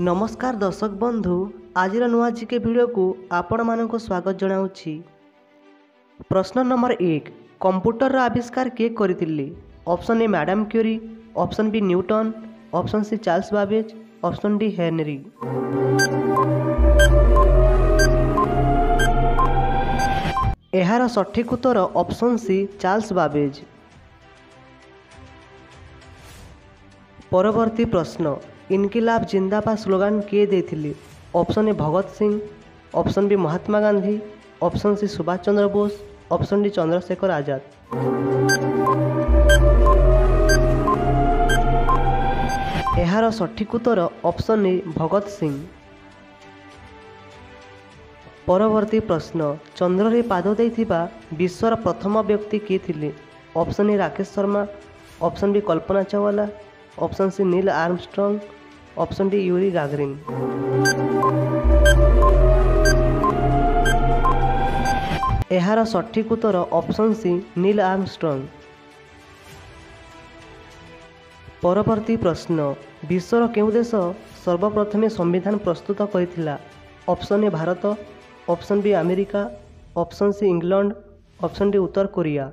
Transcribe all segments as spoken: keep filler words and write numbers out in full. नमस्कार दर्शक बंधु, आज नुआ जीके भिडियो को आपण मानक स्वागत जनाऊँगी। प्रश्न नंबर एक, कंप्यूटर आविष्कार किए करथिले? Option A madam Curie, option B Newton, option C Charles Babbage, option D Henry. यार सठिक उत्तर ऑप्शन सी चार्ल्स बाबेज। परवर्ती प्रश्न, इनकिलाब जिंदाबाद स्लोगान किए देथिले? Option A Bhagat Singh, option B Mahatma Gandhi, option C Subhash Chandra Bose, option D Chandrashekhar Azad. यार सठिक उत्तर ऑप्शन ए भगत सिंह। परवर्ती प्रश्न, चंद्र रे पाद देथिबा विश्वर प्रथम व्यक्ति किए थिले? Option A Rakesh Sharma, option B Kalpana Chawla, option C Neil Armstrong, option D Yuri Gagarin. यार सठिक उत्तर ऑप्शन सी नील आर्मस्ट्रंग। परवर्ती प्रश्न, विश्वर केउ देश सर्वप्रथमे संविधान प्रस्तुत करिथिला? Option A Bharat, option B America, option C England, option D उत्तर कोरिया।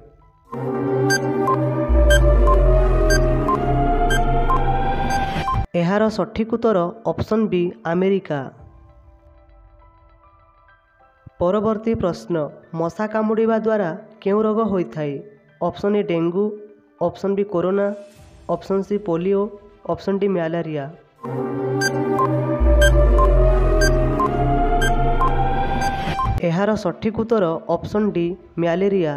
यार सठिक उत्तर ऑप्शन बी अमेरिका। परवर्ती प्रश्न, मशा कामुड़ा द्वारा क्यों रोग होता है? Option A dengue, option B corona, option C polio, option D malaria. यार सठिक उत्तर ऑप्शन डी मैलेरिया।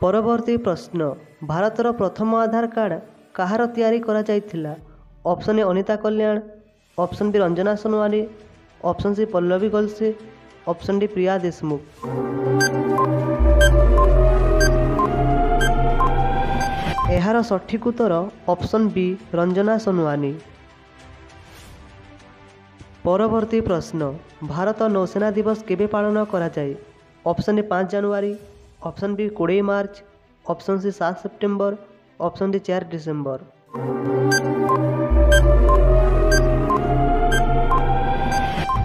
परवर्ती प्रश्न, भारतर प्रथम आधार कार्ड कहार तैयारी करा जायथिला? Option A Anita Kalyan, option B Ranjana Sonwani, option C Pallavi Golse, option D Priya Deshmukh. यार सठिक उत्तर ऑप्शन बी रंजना सोनवानी। परवर्ती प्रश्न, भारत नौसेना दिवस केबे पालन करा जाय? ऑप्शन ए पाँच जनवरी, ऑप्शन बी बीस मार्च, ऑप्शन सी सात सितंबर, ऑप्शन डी चार दिसंबर।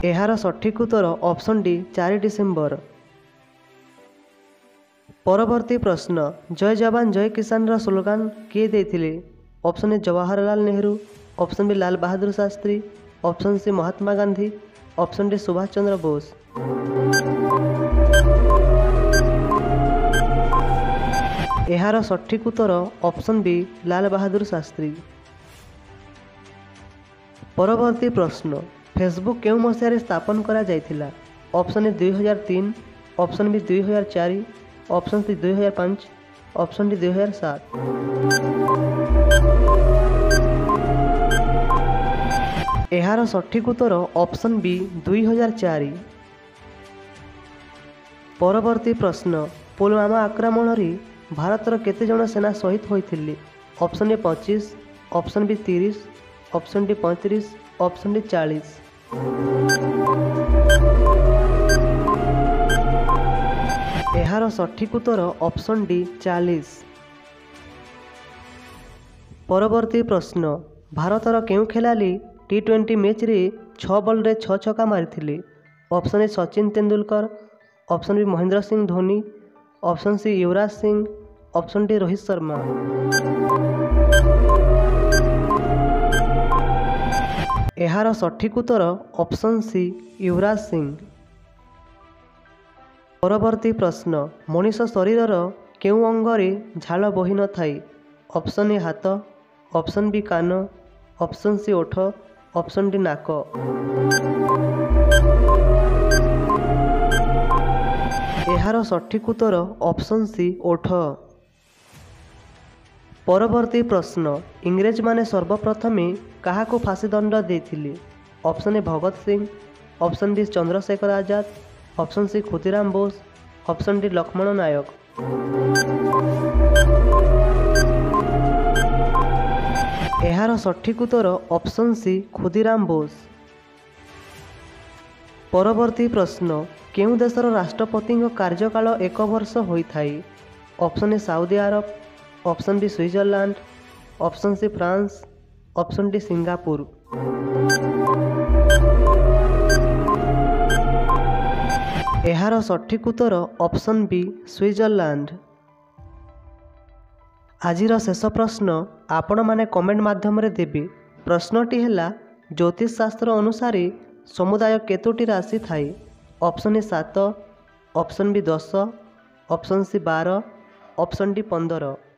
यार सठिक उत्तर ऑप्शन डी चार दिसंबर। परवर्ती प्रश्न, जय जवान जय किसान रा स्लोगान किए देथिले? Option A Jawaharlal Nehru, option B Lal Bahadur Shastri, option C Mahatma Gandhi, option D Subhash Chandra Bose. यार सठिक उत्तर ऑप्शन बी लाल बहादुर शास्त्री। परवर्ती प्रश्न, फेसबुक क्यों मसीह स्थापन करा जायथिला? ऑप्शन ए दुई हजार तीन, ऑप्शन बी दुई हजार चार, ऑप्शन सी दुई हजार पाँच, ऑप्शन डी दुई हजार सात। यार सठिक उत्तर ऑप्शन बी दुई हजार चार। परवर्ती प्रश्न, पुलवामा आक्रमण रे भारतर केते जण सेना शहीद होइथिले? ऑप्शन ए पच्चीस, ऑप्शन बी तीस, ऑप्शन डी पैंतीस, ऑप्शन डी चालीस। यार सठिक उत्तर ऑप्शन डी चालीस। परवर्ती प्रश्न, भारतर केउ खेलाली टी ट्वेंटी मैच रे छह बॉल रे छह छक्का मारिथिले? Option A Sachin Tendulkar, option B Mahendra Singh Dhoni, option C Yuvraj Singh, option D Rohit Sharma. यार सठिक उत्तर ऑप्शन सी युवराज सिंह। परवर्ती प्रश्न, मनुष्य शरीर केउ अंगरे झाल बही न थाई? ऑप्शन ए हाथ, ऑप्शन बी कान, ऑप्शन सी ओठ, ऑप्शन डी नाक। यार सठिक उत्तर ऑप्शन सी ओठ। परवर्ती प्रश्न, इंग्रेज माने सर्वप्रथमे कहा को फांसी दंड देथिले? Option A Bhagat Singh, option B Chandrashekhar Azad, option C Khudiram Bose, option D Laxman Nayak. यार सठिक उत्तर ऑप्शन सी खुदीराम बोस। परवर्ती प्रश्न, केउ देशर राष्ट्रपति कार्यकाल एक वर्ष होता है? Option A Saudi Arab, option B Switzerland, option C France, option D Singapore. एहार सठिक उत्तर ऑप्शन बी स्विट्जरलैंड। आजिर शेष प्रश्न आपण माने कमेंट माध्यम रे देबी। प्रश्नटी है ज्योतिष शास्त्र अनुसार समुदाय केतोटी राशि थाए। ऑप्शन ए सात, ऑप्शन बी दस, ऑप्शन सी बारह, ऑप्शन डी पंद्रह।